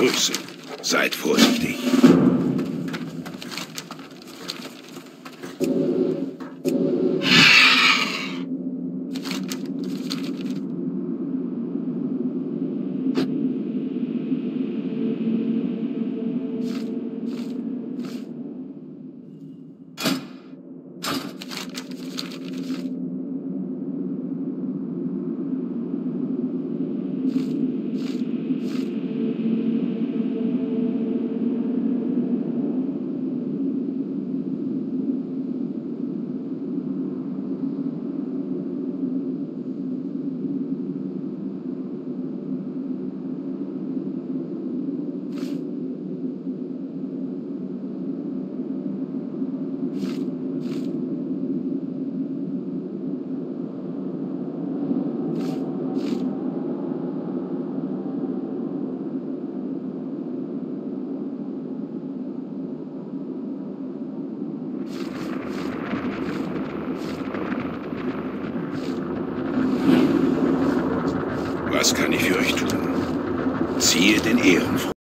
Grüße. Seid vorsichtig. Was kann ich für euch tun? Ziehe den Ehrenfreund.